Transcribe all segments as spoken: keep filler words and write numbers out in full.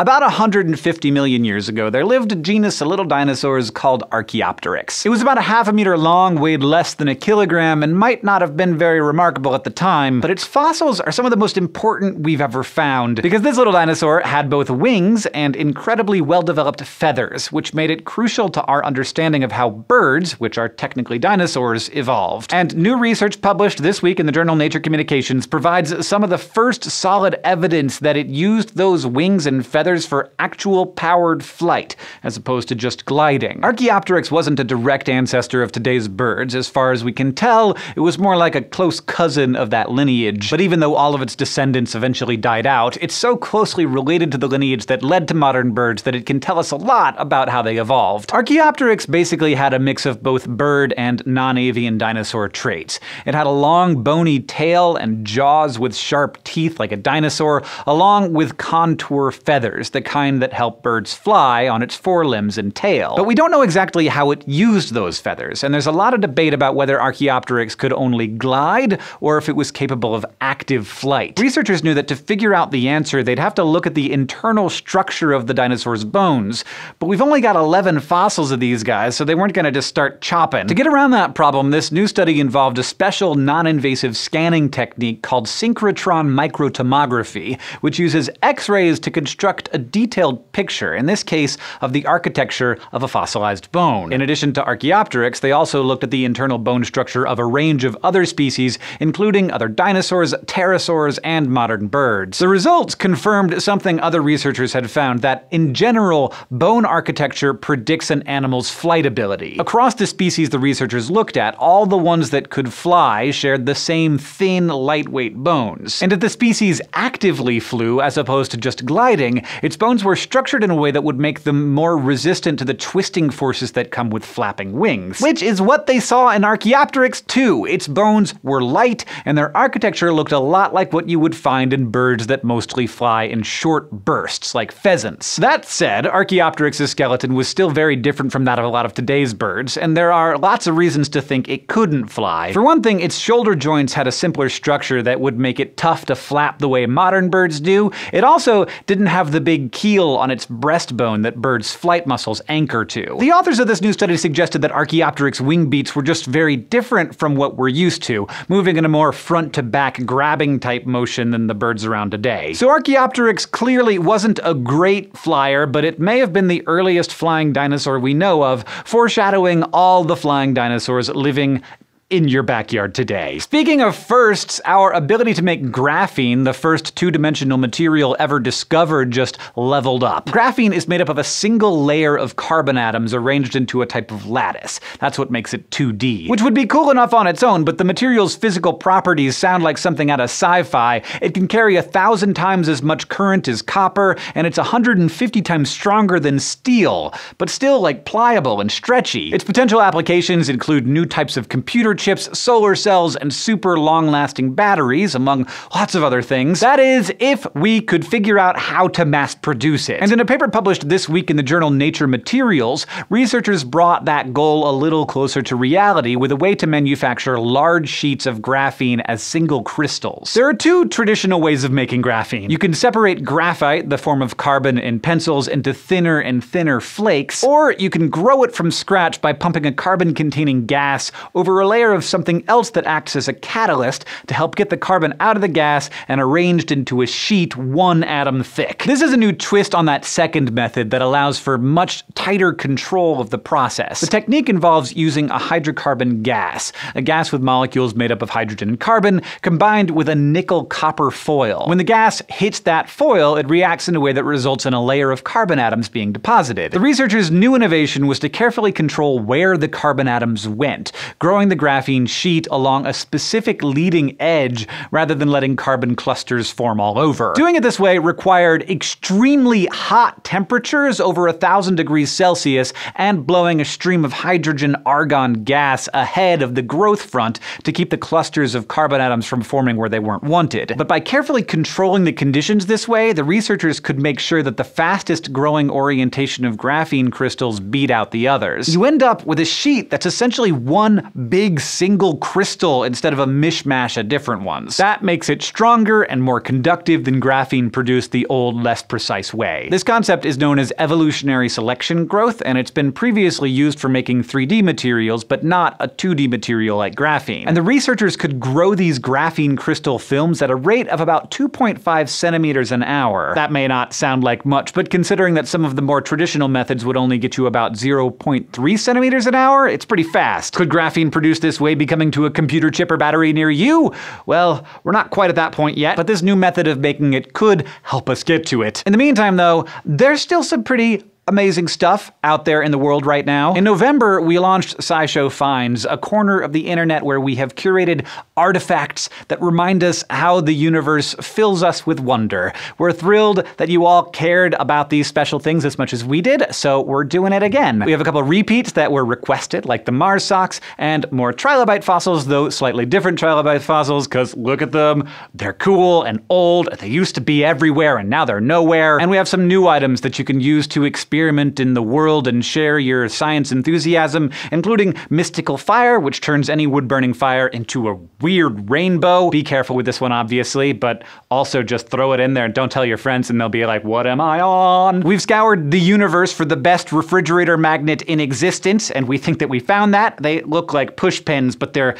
About one hundred fifty million years ago, there lived a genus of little dinosaurs called Archaeopteryx. It was about a half a meter long, weighed less than a kilogram, and might not have been very remarkable at the time, but its fossils are some of the most important we've ever found, because this little dinosaur had both wings and incredibly well-developed feathers, which made it crucial to our understanding of how birds, which are technically dinosaurs, evolved. And new research published this week in the journal Nature Communications provides some of the first solid evidence that it used those wings and feathers for actual powered flight, as opposed to just gliding. Archaeopteryx wasn't a direct ancestor of today's birds. As far as we can tell, it was more like a close cousin of that lineage. But even though all of its descendants eventually died out, it's so closely related to the lineage that led to modern birds that it can tell us a lot about how they evolved. Archaeopteryx basically had a mix of both bird and non-avian dinosaur traits. It had a long bony tail and jaws with sharp teeth like a dinosaur, along with contour feathers, the kind that help birds fly on its forelimbs and tail. But we don't know exactly how it used those feathers, and there's a lot of debate about whether Archaeopteryx could only glide or if it was capable of active flight. Researchers knew that to figure out the answer, they'd have to look at the internal structure of the dinosaur's bones, but we've only got eleven fossils of these guys, so they weren't gonna just start chopping. To get around that problem, this new study involved a special non-invasive scanning technique called synchrotron microtomography, which uses X-rays to construct a detailed picture, in this case, of the architecture of a fossilized bone. In addition to Archaeopteryx, they also looked at the internal bone structure of a range of other species, including other dinosaurs, pterosaurs, and modern birds. The results confirmed something other researchers had found, that in general, bone architecture predicts an animal's flight ability. Across the species the researchers looked at, all the ones that could fly shared the same thin, lightweight bones. And if the species actively flew, as opposed to just gliding, its bones were structured in a way that would make them more resistant to the twisting forces that come with flapping wings. Which is what they saw in Archaeopteryx too. Its bones were light, and their architecture looked a lot like what you would find in birds that mostly fly in short bursts, like pheasants. That said, Archaeopteryx's skeleton was still very different from that of a lot of today's birds, and there are lots of reasons to think it couldn't fly. For one thing, its shoulder joints had a simpler structure that would make it tough to flap the way modern birds do. It also didn't have the big keel on its breastbone that birds' flight muscles anchor to. The authors of this new study suggested that Archaeopteryx wing beats were just very different from what we're used to, moving in a more front-to-back grabbing type motion than the birds around today. So Archaeopteryx clearly wasn't a great flyer, but it may have been the earliest flying dinosaur we know of, foreshadowing all the flying dinosaurs living in your backyard today. Speaking of firsts, our ability to make graphene, the first two-dimensional material ever discovered, just leveled up. Graphene is made up of a single layer of carbon atoms arranged into a type of lattice. That's what makes it two D. Which would be cool enough on its own, but the material's physical properties sound like something out of sci-fi. It can carry a thousand times as much current as copper, and it's one hundred fifty times stronger than steel, but still like pliable and stretchy. Its potential applications include new types of computer chips, solar cells, and super long-lasting batteries, among lots of other things. That is, if we could figure out how to mass-produce it. And in a paper published this week in the journal Nature Materials, researchers brought that goal a little closer to reality with a way to manufacture large sheets of graphene as single crystals. There are two traditional ways of making graphene. You can separate graphite, the form of carbon in pencils, into thinner and thinner flakes, or you can grow it from scratch by pumping a carbon-containing gas over a layer of something else that acts as a catalyst to help get the carbon out of the gas and arranged into a sheet one atom thick. This is a new twist on that second method that allows for much tighter control of the process. The technique involves using a hydrocarbon gas, a gas with molecules made up of hydrogen and carbon, combined with a nickel-copper foil. When the gas hits that foil, it reacts in a way that results in a layer of carbon atoms being deposited. The researchers' new innovation was to carefully control where the carbon atoms went, growing the graphene sheet along a specific leading edge rather than letting carbon clusters form all over. Doing it this way required extremely hot temperatures over a thousand degrees Celsius and blowing a stream of hydrogen-argon gas ahead of the growth front to keep the clusters of carbon atoms from forming where they weren't wanted. But by carefully controlling the conditions this way, the researchers could make sure that the fastest growing orientation of graphene crystals beat out the others. You end up with a sheet that's essentially one big single crystal instead of a mishmash of different ones. That makes it stronger and more conductive than graphene produced the old, less precise way. This concept is known as evolutionary selection growth, and it's been previously used for making three D materials, but not a two D material like graphene. And the researchers could grow these graphene crystal films at a rate of about two point five centimeters an hour. That may not sound like much, but considering that some of the more traditional methods would only get you about zero point three centimeters an hour, it's pretty fast. Could graphene produced this way be coming to a computer chip or battery near you? Well, we're not quite at that point yet, but this new method of making it could help us get to it. In the meantime, though, there's still some pretty amazing stuff out there in the world right now. In November, we launched SciShow Finds, a corner of the internet where we have curated artifacts that remind us how the universe fills us with wonder. We're thrilled that you all cared about these special things as much as we did, so we're doing it again. We have a couple repeats that were requested, like the Mars socks, and more trilobite fossils, though slightly different trilobite fossils, because look at them, they're cool and old, they used to be everywhere and now they're nowhere. And we have some new items that you can use to experience experiment in the world and share your science enthusiasm, including Mystical Fire, which turns any wood-burning fire into a weird rainbow. Be careful with this one, obviously, but also just throw it in there and don't tell your friends and they'll be like, what am I on? We've scoured the universe for the best refrigerator magnet in existence, and we think that we found that. They look like push pins, but they're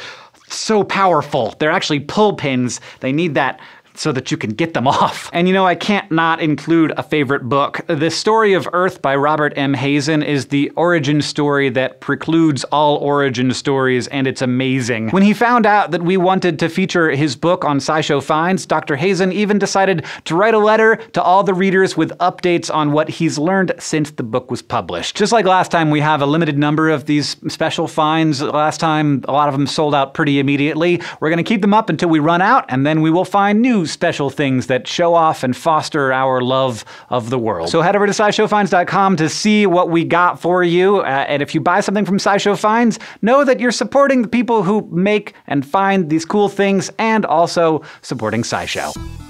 so powerful. They're actually pull pins. They need that so that you can get them off. And you know, I can't not include a favorite book. The Story of Earth by Robert M. Hazen is the origin story that precludes all origin stories, and it's amazing. When he found out that we wanted to feature his book on SciShow Finds, Doctor Hazen even decided to write a letter to all the readers with updates on what he's learned since the book was published. Just like last time, we have a limited number of these special finds. Last time, a lot of them sold out pretty immediately. We're gonna keep them up until we run out, and then we will find new special things that show off and foster our love of the world. So head over to SciShow Finds dot com to see what we got for you. Uh, and if you buy something from SciShow Finds, know that you're supporting the people who make and find these cool things and also supporting SciShow.